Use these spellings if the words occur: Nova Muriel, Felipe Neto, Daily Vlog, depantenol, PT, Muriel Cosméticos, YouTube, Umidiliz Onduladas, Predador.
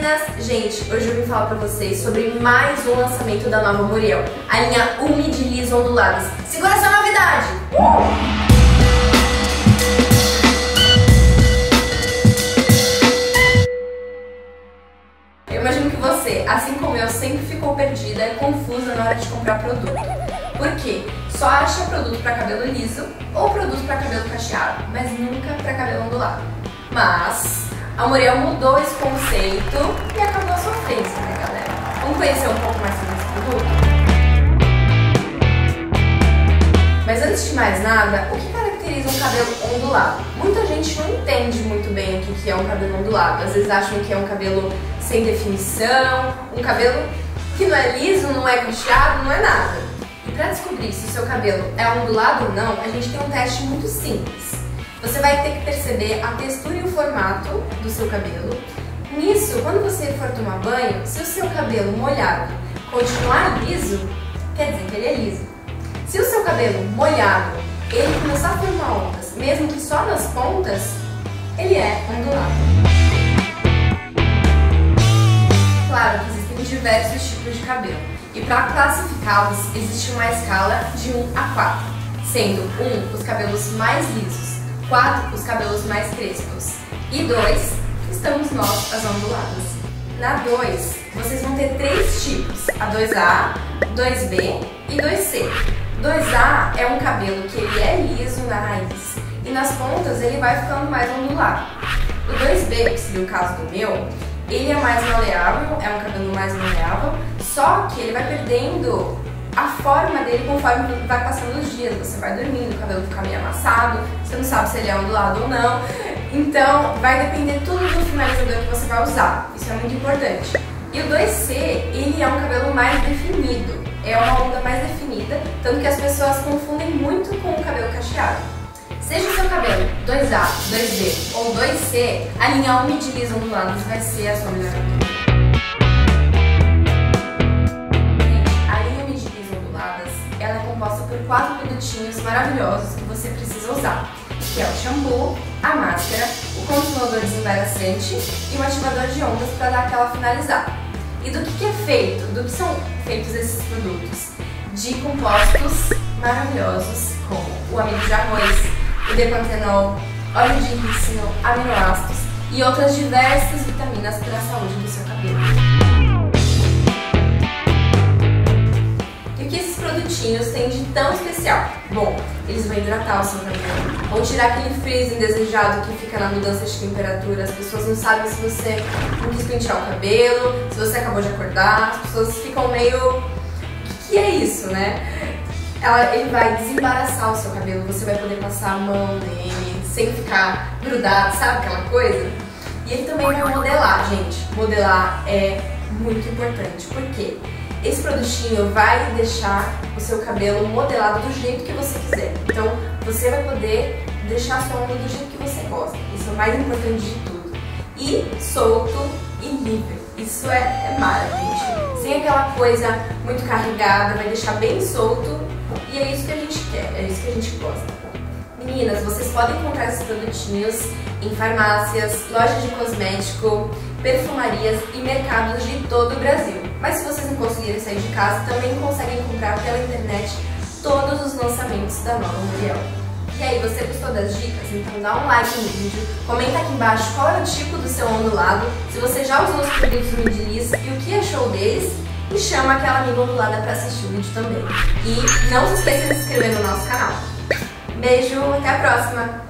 meninas, gente, hoje eu vim falar pra vocês sobre mais um lançamento da Nova Muriel, a linha Umidiliz Onduladas. Segura essa novidade! Eu imagino que você, assim como eu, sempre ficou perdida e confusa na hora de comprar produto. Por quê? Só acha produto pra cabelo liso ou produto pra cabelo cacheado, mas nunca pra cabelo ondulado. Mas a Muriel mudou esse conceito e acabou a sua ofensa, né, galera? Vamos conhecer um pouco mais sobre esse produto? Mas antes de mais nada, o que caracteriza um cabelo ondulado? Muita gente não entende muito bem o que é um cabelo ondulado. Às vezes acham que é um cabelo sem definição, um cabelo que não é liso, não é cacheado, não é nada. E para descobrir se o seu cabelo é ondulado ou não, a gente tem um teste muito simples. Você vai ter que perceber a textura e o formato do seu cabelo. Nisso, quando você for tomar banho, se o seu cabelo molhado continuar liso, quer dizer que ele é liso. Se o seu cabelo molhado, ele começar a formar ondas, mesmo que só nas pontas, ele é ondulado. Claro que existem diversos tipos de cabelo. E para classificá-los, existe uma escala de 1 a 4, sendo 1 os cabelos mais lisos, 4, os cabelos mais crespos, e 2, estamos nós, as onduladas. Na 2, vocês vão ter 3 tipos, a 2A, 2B e 2C. 2A é um cabelo que ele é liso na raiz, e nas pontas ele vai ficando mais ondulado. O 2B, que seria o caso do meu, ele é mais maleável, é um cabelo mais maleável, só que ele vai perdendo a forma dele conforme vai passando os dias. Você vai dormindo, o cabelo fica meio amassado, você não sabe se ele é ondulado ou não. Então vai depender tudo do finalizador que você vai usar, isso é muito importante. E o 2C, ele é um cabelo mais definido, é uma onda mais definida, tanto que as pessoas confundem muito com o cabelo cacheado. Seja o seu cabelo 2A, 2B ou 2C, a linha Umidiliz Onduladas vai ser a sua melhor opção. Por 4 produtinhos maravilhosos que você precisa usar, que é o shampoo, a máscara, o condicionador desembaraçante e o ativador de ondas para dar aquela finalizada. E do que é feito? Do que são feitos esses produtos? De compostos maravilhosos como o amido de arroz, o depantenol, óleo de rícino, aminoácidos e outras diversas vitaminas para a saúde do seu cabelo. Têm de tão especial? Bom, eles vão hidratar o seu cabelo, vão tirar aquele frizz indesejado que fica na mudança de temperatura. As pessoas não sabem se você não quis pentear o cabelo, se você acabou de acordar, as pessoas ficam meio... o que é isso, né? Ele vai desembaraçar o seu cabelo, você vai poder passar a mão nele sem ficar grudado, sabe aquela coisa? E ele também vai modelar, gente. Modelar é muito importante, por quê? Esse produtinho vai deixar o seu cabelo modelado do jeito que você quiser. Então, você vai poder deixar a sua onda do jeito que você gosta. Isso é o mais importante de tudo. E solto e livre. Isso é maravilhoso, gente. Sem aquela coisa muito carregada, vai deixar bem solto. E é isso que a gente quer, é isso que a gente gosta. Meninas, vocês podem encontrar esses produtinhos em farmácias, lojas de cosmético, perfumarias e mercados de todo o Brasil. Mas se vocês não conseguirem sair de casa, também conseguem comprar pela internet todos os lançamentos da Nova Muriel. E aí, você gostou das dicas? Então dá um like no vídeo, comenta aqui embaixo qual é o tipo do seu ondulado, se você já usou os produtos Umidiliz e o que achou deles, e chama aquela amiga ondulada para assistir o vídeo também. E não se esqueça de se inscrever no nosso canal. Beijo, até a próxima!